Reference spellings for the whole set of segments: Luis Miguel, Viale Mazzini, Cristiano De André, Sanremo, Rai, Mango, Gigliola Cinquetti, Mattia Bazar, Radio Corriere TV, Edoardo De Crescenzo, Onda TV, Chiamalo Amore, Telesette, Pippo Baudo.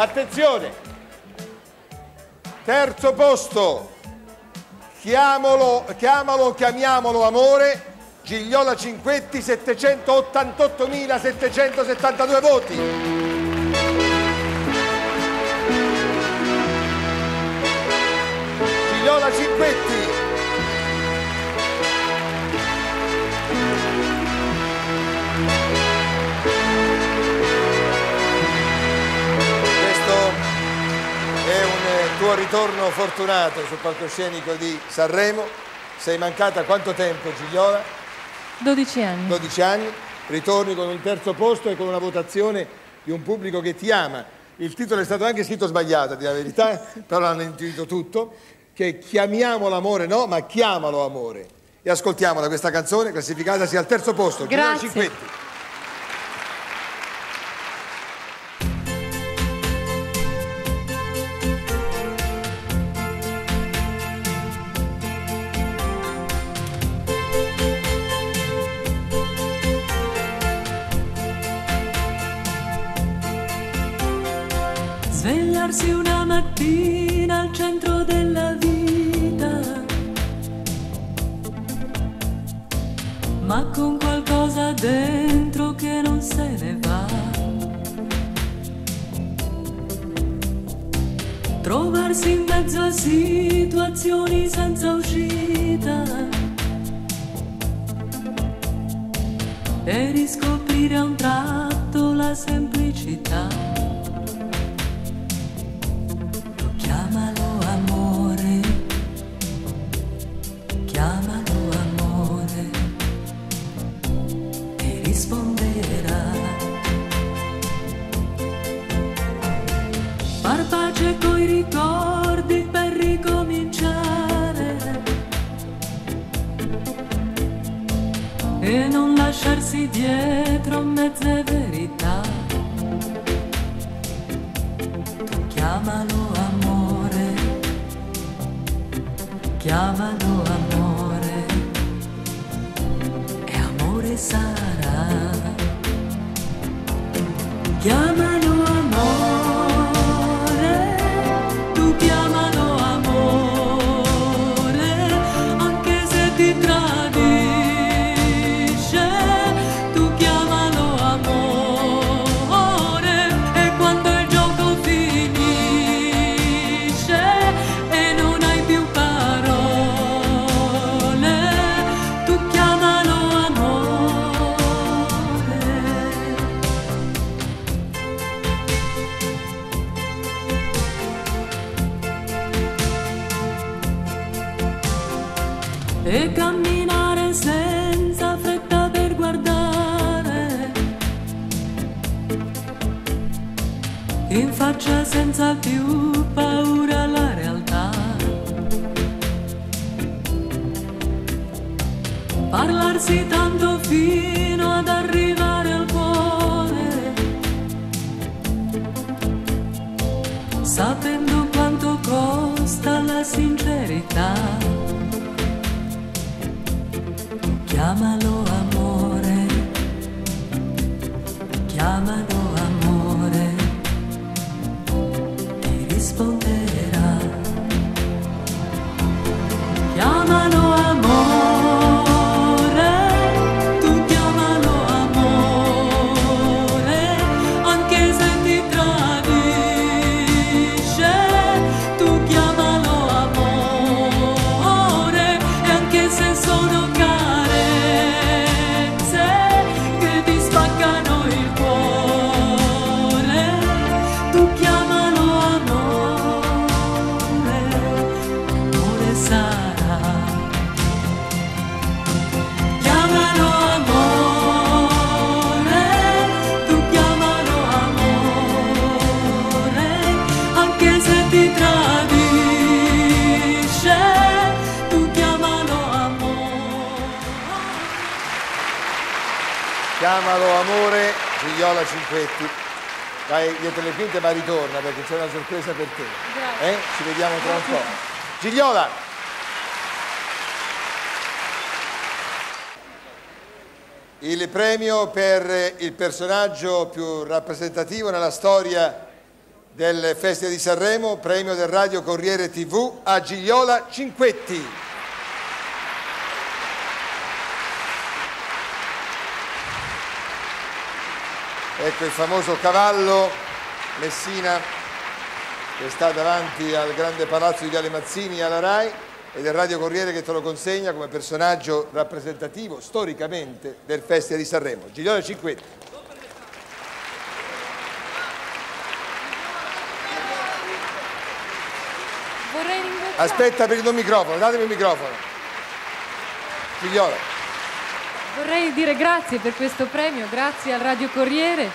Attenzione, terzo posto, Chiamalo Amore, Gigliola Cinquetti, 788.772 voti. Gigliola Cinquetti. Questo è un tuo ritorno fortunato sul palcoscenico di Sanremo. Sei mancata quanto tempo, Gigliola? 12 anni. 12 anni, ritorni con un terzo posto e con una votazione di un pubblico che ti ama. Il titolo è stato anche scritto sbagliato, a dire la verità, però l'hanno intuito tutto. Che chiamiamo l'amore, no, ma chiamalo amore. E ascoltiamola questa canzone, classificatasi al terzo posto. Gigliola Cinquetti. Svegliarsi una mattina al centro della vita, ma con qualcosa dentro che non se ne va. Trovarsi in mezzo a situazioni senza uscita e riscoprire a un tratto la semplicità. Dietro mezze verità, tu chiamalo amore, chiamalo amore, e amore sarà. Chiamalo amore, tu chiamalo amore, anche se ti tradisci. E camminare senza fretta per guardare in faccia senza più paura la realtà. Parlarsi tanto fino ad arrivare al cuore, sapendo quanto costa la sincerità. Chiamalo amore, chiamalo amore, ti risponderà. Chiamalo amore, tu chiamalo amore, anche se ti tradisce, tu chiamalo amore, e anche se sono cari. Chiamalo amore, Gigliola Cinquetti. Vai dietro le quinte ma ritorna perché c'è una sorpresa per te. Grazie. Ci vediamo tra un po'. Gigliola! Il premio per il personaggio più rappresentativo nella storia delle feste di Sanremo, premio del Radio Corriere TV a Gigliola Cinquetti. Ecco il famoso cavallo Messina che sta davanti al grande palazzo di Viale Mazzini alla Rai, ed è il Radio Corriere che te lo consegna come personaggio rappresentativo storicamente del Festival di Sanremo, Gigliola Cinquetti. Aspetta per il tuo microfono, datemi il microfono. Gigliola. Vorrei dire grazie per questo premio, grazie al Radio Corriere,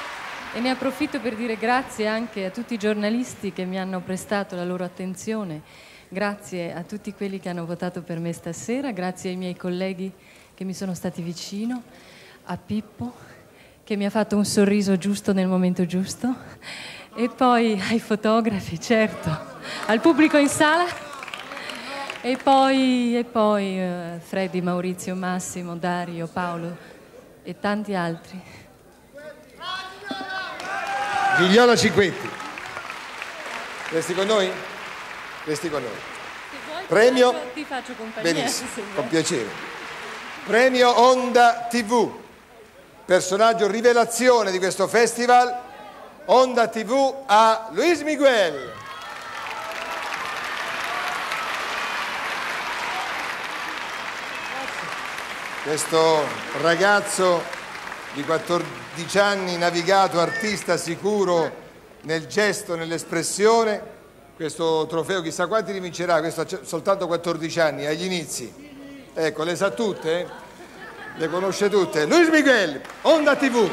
e ne approfitto per dire grazie anche a tutti i giornalisti che mi hanno prestato la loro attenzione, grazie a tutti quelli che hanno votato per me stasera, grazie ai miei colleghi che mi sono stati vicino, a Pippo che mi ha fatto un sorriso giusto nel momento giusto, e poi ai fotografi, certo, al pubblico in sala. E poi Freddy, Maurizio, Massimo, Dario, Paolo e tanti altri. Gigliola Cinquetti, resti con noi? Resti con noi. Premio? Ti faccio compagnia. Benissimo, con piacere. Premio Onda TV, personaggio rivelazione di questo festival, Onda TV a Luis Miguel. Questo ragazzo di 14 anni, navigato, artista sicuro nel gesto, nell'espressione, questo trofeo chissà quanti li vincerà, questo ha soltanto 14 anni, agli inizi. Ecco, le sa tutte, eh? Le conosce tutte. Luis Miguel, Onda TV.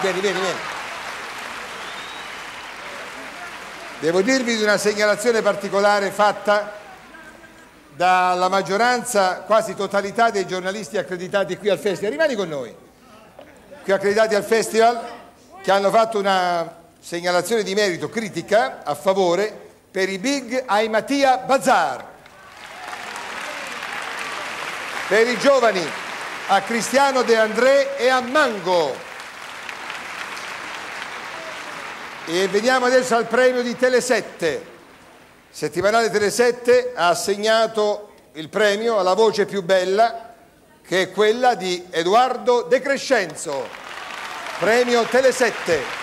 Vieni, vieni, vieni. Devo dirvi di una segnalazione particolare fatta dalla maggioranza, quasi totalità dei giornalisti accreditati qui al festival, rimani con noi, qui accreditati al festival, che hanno fatto una segnalazione di merito critica a favore per i big ai Mattia Bazar, per i giovani a Cristiano De André e a Mango. E veniamo adesso al premio di Telesette. Settimanale Telesette ha assegnato il premio alla voce più bella, che è quella di Edoardo De Crescenzo. Premio Telesette.